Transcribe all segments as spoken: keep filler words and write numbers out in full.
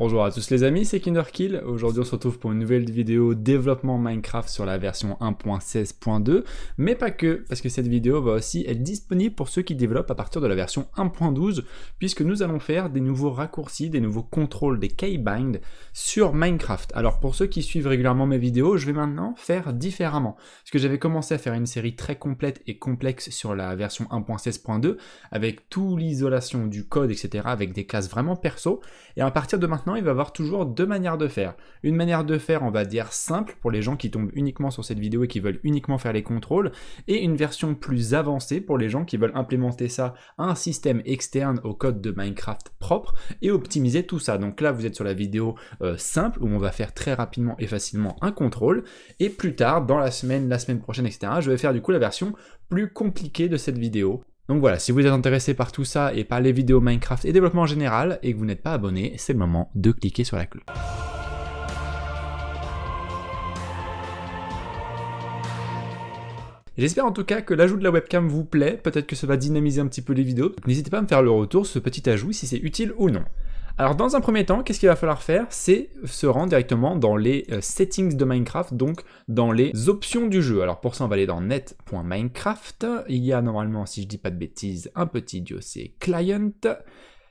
Bonjour à tous les amis, c'est KinderRKill. Aujourd'hui on se retrouve pour une nouvelle vidéo développement Minecraft sur la version un point seize point deux, mais pas que, parce que cette vidéo va aussi être disponible pour ceux qui développent à partir de la version un point douze, puisque nous allons faire des nouveaux raccourcis, des nouveaux contrôles, des KeyBind sur Minecraft. Alors pour ceux qui suivent régulièrement mes vidéos, je vais maintenant faire différemment, parce que j'avais commencé à faire une série très complète et complexe sur la version un point seize point deux, avec toute l'isolation du code, et cetera, avec des classes vraiment perso, et à partir de maintenant, Maintenant, il va y avoir toujours deux manières de faire. Une manière de faire, on va dire simple, pour les gens qui tombent uniquement sur cette vidéo et qui veulent uniquement faire les contrôles, et une version plus avancée pour les gens qui veulent implémenter ça à un système externe au code de Minecraft propre et optimiser tout ça. Donc là, vous êtes sur la vidéo euh, simple où on va faire très rapidement et facilement un contrôle, et plus tard, dans la semaine, la semaine prochaine, et cetera, je vais faire du coup la version plus compliquée de cette vidéo. Donc voilà, si vous êtes intéressé par tout ça et par les vidéos Minecraft et développement en général et que vous n'êtes pas abonné, c'est le moment de cliquer sur la cloche. J'espère en tout cas que l'ajout de la webcam vous plaît, peut-être que ça va dynamiser un petit peu les vidéos. N'hésitez pas à me faire le retour sur ce petit ajout si c'est utile ou non. Alors dans un premier temps, qu'est-ce qu'il va falloir faire? C'est se rendre directement dans les settings de Minecraft, donc dans les options du jeu. Alors pour ça, on va aller dans net.minecraft. Il y a normalement, si je dis pas de bêtises, un petit dossier client.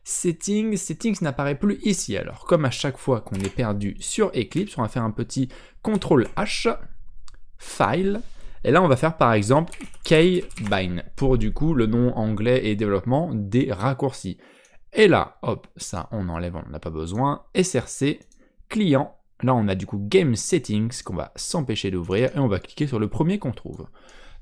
Settings, settings n'apparaît plus ici. Alors comme à chaque fois qu'on est perdu sur Eclipse, on va faire un petit contrôle H, file. Et là, on va faire par exemple KeyBind pour du coup le nom anglais et développement des raccourcis. Et là, hop, ça on enlève, on n'en a pas besoin, S R C, client, là on a du coup Game Settings qu'on va s'empêcher d'ouvrir et on va cliquer sur le premier qu'on trouve.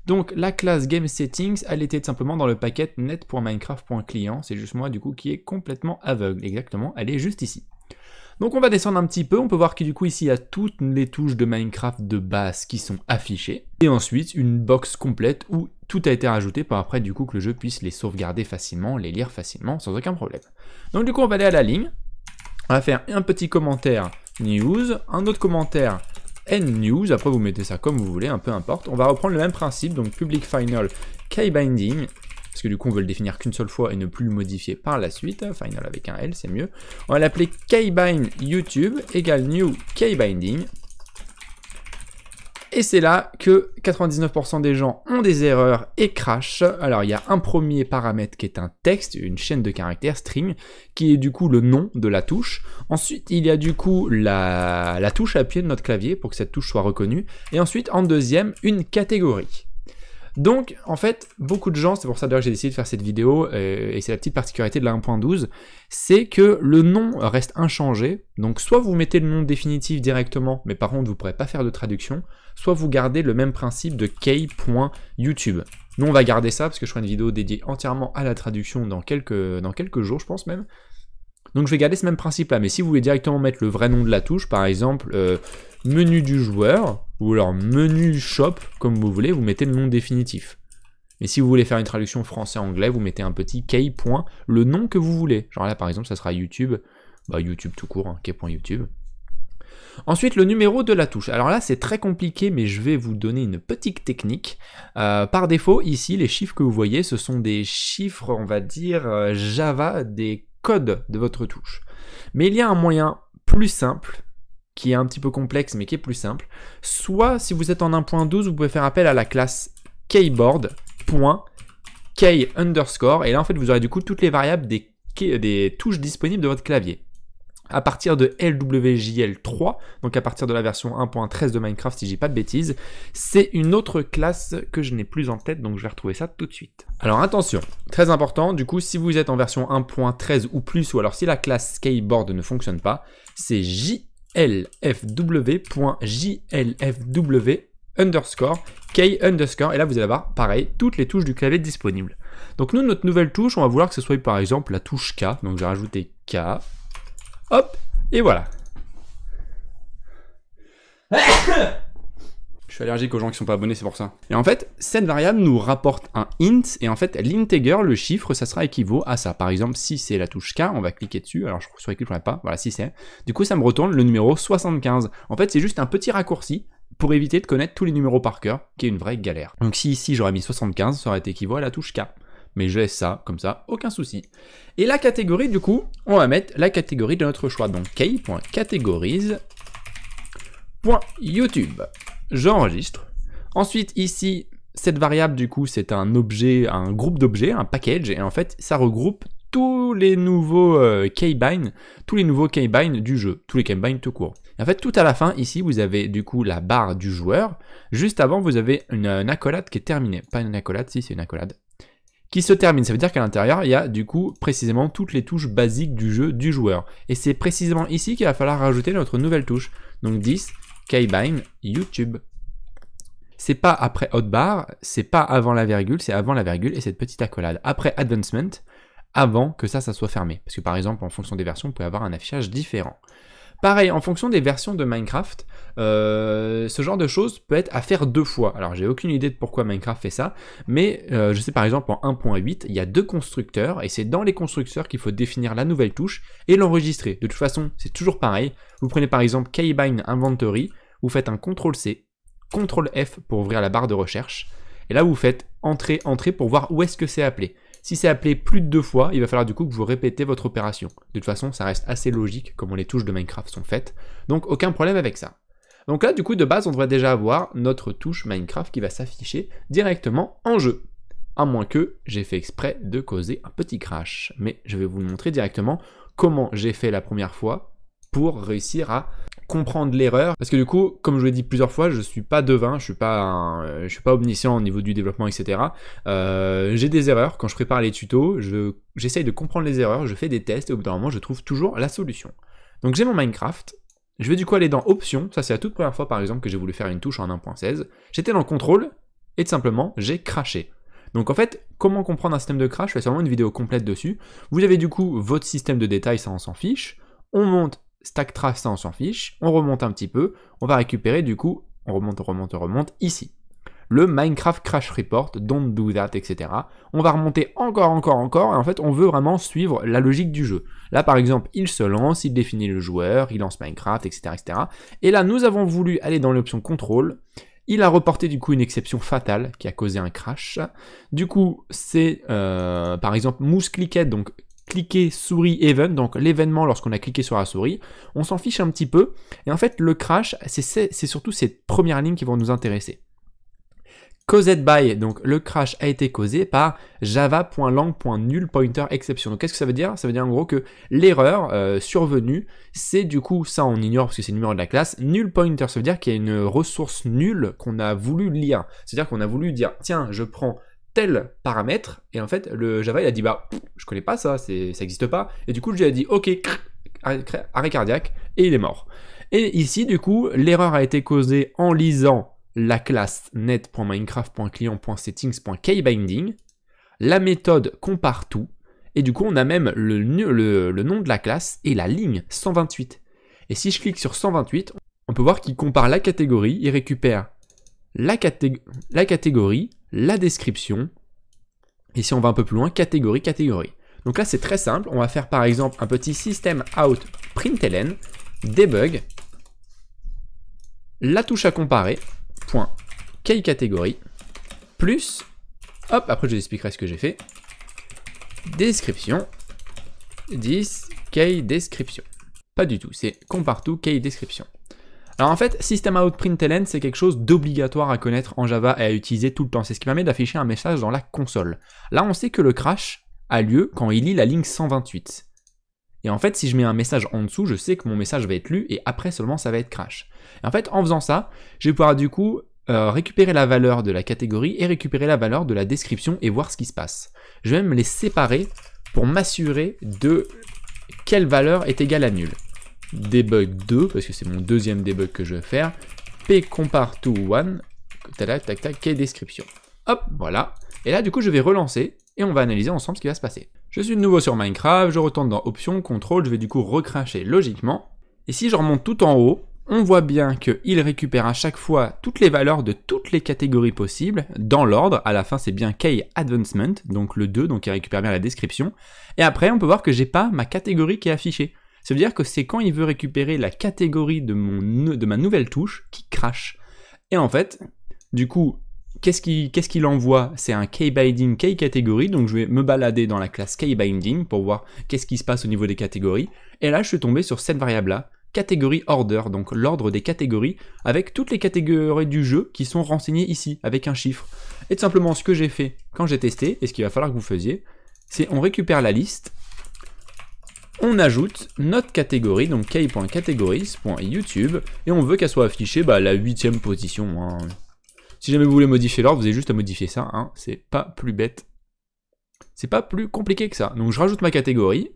Donc la classe Game Settings, elle était simplement dans le paquet net.minecraft.client, c'est juste moi du coup qui est complètement aveugle, exactement, elle est juste ici. Donc on va descendre un petit peu, on peut voir que du coup ici il y a toutes les touches de Minecraft de base qui sont affichées. Et ensuite une box complète où tout a été rajouté pour après du coup que le jeu puisse les sauvegarder facilement, les lire facilement sans aucun problème. Donc du coup on va aller à la ligne, on va faire un petit commentaire news, un autre commentaire end news, après vous mettez ça comme vous voulez, un peu importe. On va reprendre le même principe, donc public final keybinding. Parce que du coup on veut le définir qu'une seule fois et ne plus le modifier par la suite, final avec un L c'est mieux. On va l'appeler keybind YouTube égale new keybinding. Et c'est là que quatre-vingt-dix-neuf pour cent des gens ont des erreurs et crashent. Alors il y a un premier paramètre qui est un texte, une chaîne de caractères, string, qui est du coup le nom de la touche. Ensuite il y a du coup la, la touche à appuyer de notre clavier pour que cette touche soit reconnue. Et ensuite en deuxième une catégorie. Donc, en fait, beaucoup de gens, c'est pour ça d'ailleurs que j'ai décidé de faire cette vidéo, euh, et c'est la petite particularité de la un point douze, c'est que le nom reste inchangé. Donc, soit vous mettez le nom définitif directement, mais par contre, vous ne pourrez pas faire de traduction, soit vous gardez le même principe de key.youtube. Nous, on va garder ça, parce que je ferai une vidéo dédiée entièrement à la traduction dans quelques, dans quelques jours, je pense même. Donc, je vais garder ce même principe-là, mais si vous voulez directement mettre le vrai nom de la touche, par exemple... Euh, menu du joueur, ou alors menu shop, comme vous voulez, vous mettez le nom définitif. Mais si vous voulez faire une traduction français-anglais, vous mettez un petit key point, le nom que vous voulez. Genre là, par exemple, ça sera YouTube, bah YouTube tout court, hein, key.youtube. Ensuite, le numéro de la touche. Alors là, c'est très compliqué, mais je vais vous donner une petite technique. Euh, par défaut, ici, les chiffres que vous voyez, ce sont des chiffres, on va dire, euh, Java, des codes de votre touche. Mais il y a un moyen plus simple, qui est un petit peu complexe mais qui est plus simple. Soit si vous êtes en un point douze, vous pouvez faire appel à la classe keyboard.key underscore et là en fait vous aurez du coup toutes les variables des, des touches disponibles de votre clavier. À partir de L W J G L trois, donc à partir de la version un point treize de Minecraft si j'ai pas de bêtises, c'est une autre classe que je n'ai plus en tête, donc je vais retrouver ça tout de suite. Alors attention, très important, du coup si vous êtes en version un point treize ou plus, ou alors si la classe keyboard ne fonctionne pas, c'est J lfw.jlfw underscore key underscore et là vous allez avoir pareil toutes les touches du clavier disponibles. Donc nous notre nouvelle touche on va vouloir que ce soit par exemple la touche K, donc j'ai rajouté K, hop et voilà. Je suis allergique aux gens qui sont pas abonnés, c'est pour ça. Et en fait, cette variable nous rapporte un int, et en fait, l'integer, le chiffre, ça sera équivaut à ça. Par exemple, si c'est la touche K, on va cliquer dessus, alors je sur Eclipse, je ne pas, voilà, si c'est. Du coup, ça me retourne le numéro soixante-quinze. En fait, c'est juste un petit raccourci pour éviter de connaître tous les numéros par cœur, qui est une vraie galère. Donc si ici, j'aurais mis soixante-quinze, ça aurait été équivaut à la touche K. mais je laisse ça comme ça, aucun souci. Et la catégorie, du coup, on va mettre la catégorie de notre choix. Donc key.categories.youtube. J'enregistre. Ensuite, ici, cette variable, du coup, c'est un objet, un groupe d'objets, un package, et en fait, ça regroupe tous les nouveaux euh, KeyBind, tous les nouveaux KeyBind du jeu, tous les KeyBind tout court. Et en fait, tout à la fin, ici, vous avez du coup la barre du joueur. Juste avant, vous avez une, une accolade qui est terminée. Pas une accolade, si, c'est une accolade. Qui se termine. Ça veut dire qu'à l'intérieur, il y a du coup précisément toutes les touches basiques du jeu du joueur. Et c'est précisément ici qu'il va falloir rajouter notre nouvelle touche. Donc dix, KeyBind, YouTube. C'est pas après hotbar, c'est pas avant la virgule, c'est avant la virgule et cette petite accolade. Après advancement, avant que ça, ça soit fermé. Parce que par exemple, en fonction des versions, vous pouvez avoir un affichage différent. Pareil, en fonction des versions de Minecraft, euh, ce genre de choses peut être à faire deux fois. Alors, j'ai aucune idée de pourquoi Minecraft fait ça, mais euh, je sais par exemple en un point huit, il y a deux constructeurs, et c'est dans les constructeurs qu'il faut définir la nouvelle touche et l'enregistrer. De toute façon, c'est toujours pareil. Vous prenez par exemple KeyBind Inventory, vous faites un contrôle C, contrôle F pour ouvrir la barre de recherche, et là, vous faites entrée, entrée pour voir où est-ce que c'est appelé. Si c'est appelé plus de deux fois, il va falloir du coup que vous répétez votre opération. De toute façon, ça reste assez logique comment les touches de Minecraft sont faites. Donc, aucun problème avec ça. Donc là, du coup, de base, on devrait déjà avoir notre touche Minecraft qui va s'afficher directement en jeu. À moins que j'ai fait exprès de causer un petit crash. Mais je vais vous montrer directement comment j'ai fait la première fois pour réussir à comprendre l'erreur, parce que du coup, comme je l'ai dit plusieurs fois, je suis pas devin, je suis pas, un, je suis pas omniscient au niveau du développement, et cetera. Euh, j'ai des erreurs quand je prépare les tutos, je, j'essaye de comprendre les erreurs, je fais des tests et au bout d'un moment, je trouve toujours la solution. Donc j'ai mon Minecraft, je vais du coup aller dans Options, ça c'est la toute première fois par exemple que j'ai voulu faire une touche en un point seize. J'étais dans Contrôle et tout simplement j'ai craché. Donc en fait, comment comprendre un système de crash? Je fais sûrement une vidéo complète dessus. Vous avez du coup votre système de détails, ça on s'en fiche. On monte Stack Trace, ça on s'en fiche, on remonte un petit peu, on va récupérer du coup, on remonte, on remonte, on remonte, ici. Le Minecraft Crash Report, Don't Do That, et cetera. On va remonter encore, encore, encore, et en fait on veut vraiment suivre la logique du jeu. Là par exemple, il se lance, il définit le joueur, il lance Minecraft, et cetera et cetera. Et là nous avons voulu aller dans l'option Contrôle. Il a reporté du coup une exception fatale qui a causé un crash. Du coup c'est euh, par exemple mouse cliquette, donc cliquer souris event, donc l'événement lorsqu'on a cliqué sur la souris, on s'en fiche un petit peu, et en fait le crash, c'est surtout ces premières lignes qui vont nous intéresser. Caused by, donc le crash a été causé par java.lang.nullPointerException. Donc qu'est-ce que ça veut dire? Ça veut dire en gros que l'erreur euh, survenue, c'est du coup, ça on ignore parce que c'est le numéro de la classe, nullPointer, ça veut dire qu'il y a une ressource nulle qu'on a voulu lire. C'est-à-dire qu'on a voulu dire, tiens, je prends tel paramètre, et en fait le Java il a dit bah je connais pas ça, ça n'existe pas, et du coup je lui ai dit ok, arrêt cardiaque, et il est mort. Et ici du coup l'erreur a été causée en lisant la classe net.minecraft.client.settings.keybinding, la méthode compareTo, et du coup on a même le, le, le nom de la classe et la ligne cent vingt-huit. Et si je clique sur cent vingt-huit, on peut voir qu'il compare la catégorie, il récupère la, catég la catégorie, la description, et si on va un peu plus loin, catégorie, catégorie. Donc là c'est très simple, on va faire par exemple un petit System.out.println, debug, la touche à comparer, point, keyCategory, plus, hop, après je vous expliquerai ce que j'ai fait, description, dix, keyDescription. Pas du tout, c'est compareTo, keyDescription. Alors en fait, System.out.println, c'est quelque chose d'obligatoire à connaître en Java et à utiliser tout le temps. C'est ce qui permet d'afficher un message dans la console. Là, on sait que le crash a lieu quand il lit la ligne cent vingt-huit. Et en fait, si je mets un message en dessous, je sais que mon message va être lu et après seulement, ça va être crash. Et en fait, en faisant ça, je vais pouvoir du coup euh, récupérer la valeur de la catégorie et récupérer la valeur de la description et voir ce qui se passe. Je vais même les séparer pour m'assurer de quelle valeur est égale à nulle. Debug deux, parce que c'est mon deuxième debug que je vais faire, p compare to one, tac tac tac, key description. Hop, voilà. Et là, du coup, je vais relancer et on va analyser ensemble ce qui va se passer. Je suis de nouveau sur Minecraft, je retourne dans Options, Contrôle, je vais du coup recracher logiquement. Et si je remonte tout en haut, on voit bien qu'il récupère à chaque fois toutes les valeurs de toutes les catégories possibles, dans l'ordre. À la fin, c'est bien key advancement, donc le deux, donc il récupère bien la description. Et après, on peut voir que j'ai pas ma catégorie qui est affichée. Ça veut dire que c'est quand il veut récupérer la catégorie de, mon, de ma nouvelle touche qui crache. Et en fait, du coup, Qu'est-ce qu'il qu'est-ce qu'il envoie? C'est un KeyBinding KeyCategory, donc je vais me balader dans la classe KeyBinding pour voir qu'est-ce qui se passe au niveau des catégories. Et là, je suis tombé sur cette variable-là, catégorie order, donc l'ordre des catégories, avec toutes les catégories du jeu qui sont renseignées ici, avec un chiffre. Et tout simplement, ce que j'ai fait quand j'ai testé, et ce qu'il va falloir que vous faisiez, c'est on récupère la liste, on ajoute notre catégorie, donc key.categories.youtube, et on veut qu'elle soit affichée bah, à la huitième position, hein. Si jamais vous voulez modifier l'ordre, vous avez juste à modifier ça, hein. C'est pas plus bête. C'est pas plus compliqué que ça. Donc je rajoute ma catégorie,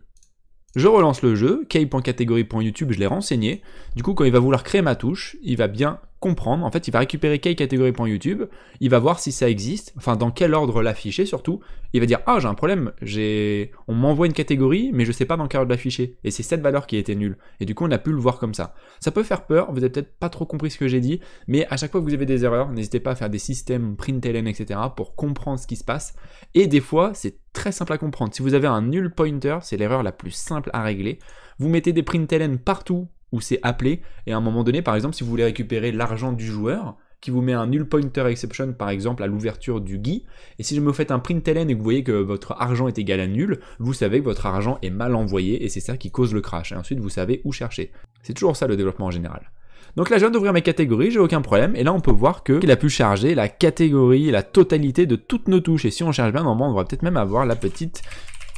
je relance le jeu, key.categorie.youtube, je l'ai renseigné. Du coup, quand il va vouloir créer ma touche, il va bien comprendre. En fait, il va récupérer key.categorie.youtube, il va voir si ça existe, enfin dans quel ordre l'afficher surtout. Il va dire « Ah, j'ai un problème, j'ai... on m'envoie une catégorie, mais je sais pas dans quel ordre l'afficher. » Et c'est cette valeur qui était nulle. Et du coup, on a pu le voir comme ça. Ça peut faire peur, vous avez peut-être pas trop compris ce que j'ai dit, mais à chaque fois que vous avez des erreurs, n'hésitez pas à faire des systèmes, println, et cetera pour comprendre ce qui se passe. Et des fois, c'est très simple à comprendre. Si vous avez un null pointer, c'est l'erreur la plus simple à régler. Vous mettez des println partout où c'est appelé, et à un moment donné, par exemple, si vous voulez récupérer l'argent du joueur, qui vous met un null pointer exception, par exemple, à l'ouverture du G U I, et si je me fais un println et que vous voyez que votre argent est égal à nul, vous savez que votre argent est mal envoyé, et c'est ça qui cause le crash. Et ensuite, vous savez où chercher. C'est toujours ça, le développement en général. Donc là, je viens d'ouvrir mes catégories, j'ai aucun problème, et là on peut voir qu'il a pu charger la catégorie, la totalité de toutes nos touches, et si on cherche bien, normalement, on va peut-être même avoir la petite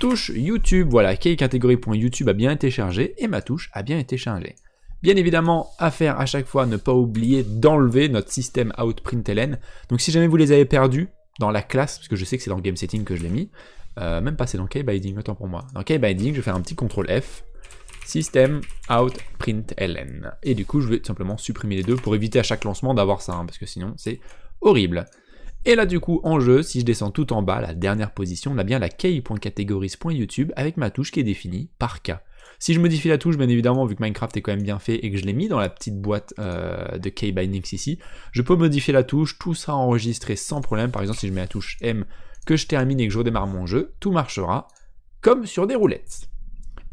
touche YouTube. Voilà, keycategory.youtube a bien été chargée, et ma touche a bien été chargée. Bien évidemment, à faire à chaque fois, ne pas oublier d'enlever notre System.out.println. Donc si jamais vous les avez perdus dans la classe, parce que je sais que c'est dans Game Setting que je l'ai mis, euh, même pas c'est dans KeyBinding, autant pour moi. Dans KeyBinding, je vais faire un petit contrôle F. System.out.println. Et du coup, je vais tout simplement supprimer les deux pour éviter à chaque lancement d'avoir ça, hein, parce que sinon, c'est horrible. Et là, du coup, en jeu, si je descends tout en bas, la dernière position, on a bien la key.categories.youtube avec ma touche qui est définie par K. Si je modifie la touche, bien évidemment, vu que Minecraft est quand même bien fait et que je l'ai mis dans la petite boîte euh, de KeyBindings ici, je peux modifier la touche, tout sera enregistré sans problème. Par exemple, si je mets la touche M, que je termine et que je redémarre mon jeu, tout marchera comme sur des roulettes.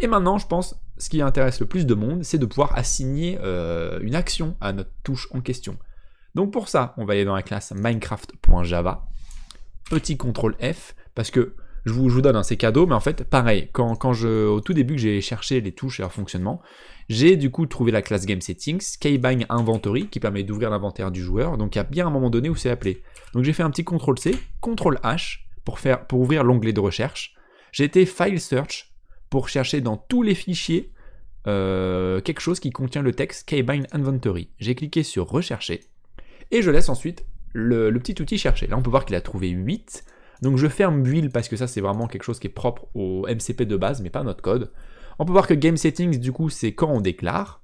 Et maintenant, je pense... ce qui intéresse le plus de monde, c'est de pouvoir assigner euh, une action à notre touche en question. Donc pour ça, on va aller dans la classe Minecraft.java, petit contrôle F, parce que je vous, je vous donne hein, ces cadeaux, mais en fait, pareil, quand, quand je, au tout début que j'ai cherché les touches et leur fonctionnement, j'ai du coup trouvé la classe GameSettings, KeyBind Inventory, qui permet d'ouvrir l'inventaire du joueur, donc il y a bien un moment donné où c'est appelé. Donc j'ai fait un petit contrôle C, contrôle H, pour, faire, pour ouvrir l'onglet de recherche. J'ai été File Search, pour chercher dans tous les fichiers euh, quelque chose qui contient le texte KeyBind Inventory. J'ai cliqué sur rechercher et je laisse ensuite le, le petit outil chercher. Là, on peut voir qu'il a trouvé huit. Donc, je ferme build parce que ça, c'est vraiment quelque chose qui est propre au M C P de base, mais pas à notre code. On peut voir que Game Settings, du coup, c'est quand on déclare.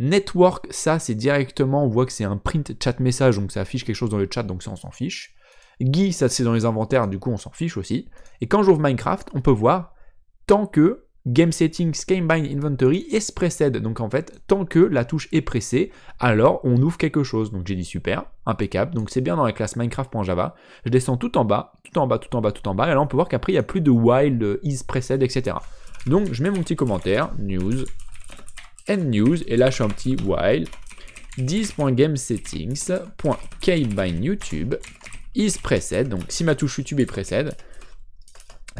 Network, ça, c'est directement, on voit que c'est un print chat message, donc ça affiche quelque chose dans le chat, donc ça, on s'en fiche. G U I, ça, c'est dans les inventaires, du coup, on s'en fiche aussi. Et quand j'ouvre Minecraft, on peut voir tant que Game Settings, KeyBind Inventory est pressed. Donc en fait, tant que la touche est pressée, alors on ouvre quelque chose. Donc j'ai dit super, impeccable. Donc c'est bien dans la classe Minecraft.java. Je descends tout en bas, tout en bas, tout en bas, tout en bas. Et là, on peut voir qu'après, il n'y a plus de wild, is pressed, et cetera. Donc je mets mon petit commentaire, news, end news. Et là, je fais un petit while. dix.gamesettings.keybindYouTube is pressed. Donc si ma touche YouTube est pressed,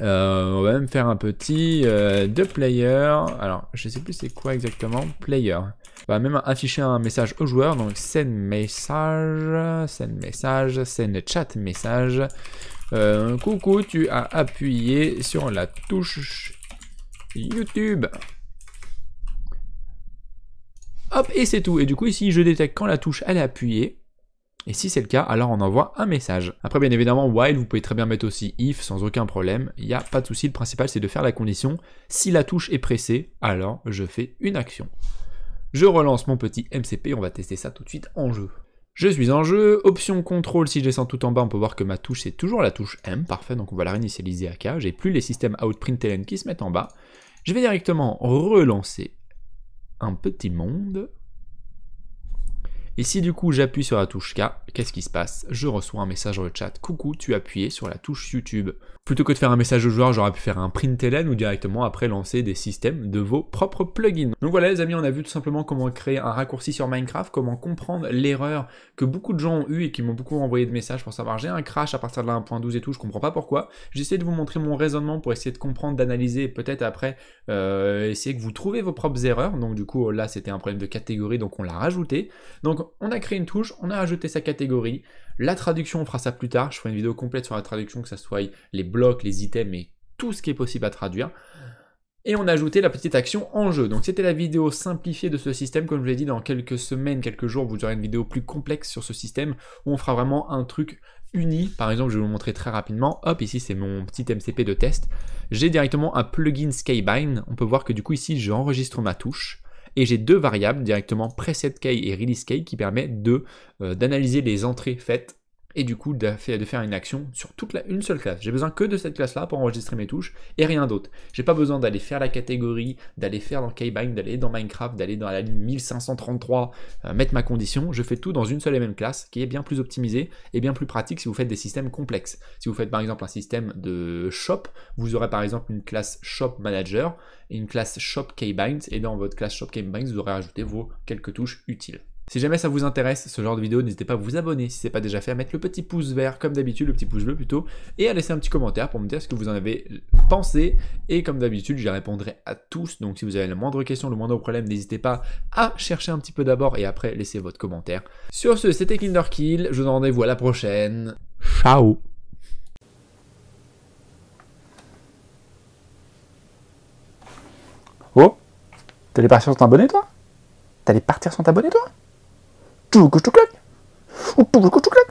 Euh, on va même faire un petit euh, de player. Alors, je sais plus c'est quoi exactement. Player. On va même afficher un message au joueur. Donc, send message, send message, send chat message. Euh, coucou, tu as appuyé sur la touche YouTube. Hop, et c'est tout. Et du coup, ici, je détecte quand la touche elle est appuyée. Et si c'est le cas, alors on envoie un message. Après, bien évidemment, while, vous pouvez très bien mettre aussi if sans aucun problème. Il n'y a pas de souci. Le principal, c'est de faire la condition. Si la touche est pressée, alors je fais une action. Je relance mon petit M C P. On va tester ça tout de suite en jeu. Je suis en jeu. Option contrôle. Si je descends tout en bas, on peut voir que ma touche, c'est toujours la touche M. Parfait. Donc, on va la réinitialiser à K. J'ai plus les systèmes out println qui se mettent en bas. Je vais directement relancer un petit monde. Et si du coup j'appuie sur la touche K, qu'est-ce qui se passe? Je reçois un message dans le chat. Coucou, tu as appuyé sur la touche YouTube. Plutôt que de faire un message au joueur, j'aurais pu faire un println ou directement après lancer des systèmes de vos propres plugins. Donc voilà les amis, on a vu tout simplement comment créer un raccourci sur Minecraft, comment comprendre l'erreur que beaucoup de gens ont eu et qui m'ont beaucoup envoyé de messages pour savoir j'ai un crash à partir de la un point douze et tout, je comprends pas pourquoi. J'essaie de vous montrer mon raisonnement pour essayer de comprendre, d'analyser et peut-être après euh, essayer que vous trouvez vos propres erreurs. Donc du coup là c'était un problème de catégorie, donc on l'a rajouté. Donc on a créé une touche, on a rajouté sa catégorie. La traduction, on fera ça plus tard, je ferai une vidéo complète sur la traduction, que ça soit les blocs, les items et tout ce qui est possible à traduire. Et on a ajouté la petite action en jeu. Donc c'était la vidéo simplifiée de ce système. Comme je vous l'ai dit, dans quelques semaines, quelques jours, vous aurez une vidéo plus complexe sur ce système où on fera vraiment un truc uni. Par exemple, je vais vous montrer très rapidement. Hop, ici c'est mon petit M C P de test. J'ai directement un plugin KeyBind. On peut voir que du coup ici, j'enregistre ma touche. Et j'ai deux variables directement, preset_key et release_key, qui permettent de euh, d'analyser les entrées faites et du coup de faire une action sur toute la, une seule classe. J'ai besoin que de cette classe-là pour enregistrer mes touches et rien d'autre. J'ai pas besoin d'aller faire la catégorie, d'aller faire dans KeyBind, d'aller dans Minecraft, d'aller dans la ligne mille cinq cent trente-trois, euh, mettre ma condition. Je fais tout dans une seule et même classe qui est bien plus optimisée et bien plus pratique si vous faites des systèmes complexes. Si vous faites par exemple un système de shop, vous aurez par exemple une classe shop manager et une classe shop KeyBind, et dans votre classe shop KeyBind, vous aurez ajouté vos quelques touches utiles. Si jamais ça vous intéresse, ce genre de vidéo, n'hésitez pas à vous abonner si ce n'est pas déjà fait, à mettre le petit pouce vert comme d'habitude, le petit pouce bleu plutôt, et à laisser un petit commentaire pour me dire ce que vous en avez pensé. Et comme d'habitude, j'y répondrai à tous. Donc si vous avez la moindre question, le moindre problème, n'hésitez pas à chercher un petit peu d'abord et après laissez votre commentaire. Sur ce, c'était KinderRKill, je vous donne rendez-vous à la prochaine. Ciao. Oh, t'allais partir sans t'abonner toi T'allais partir sans t'abonner toi Tout le coup, tout le claque. Tout le coup, tout le claque.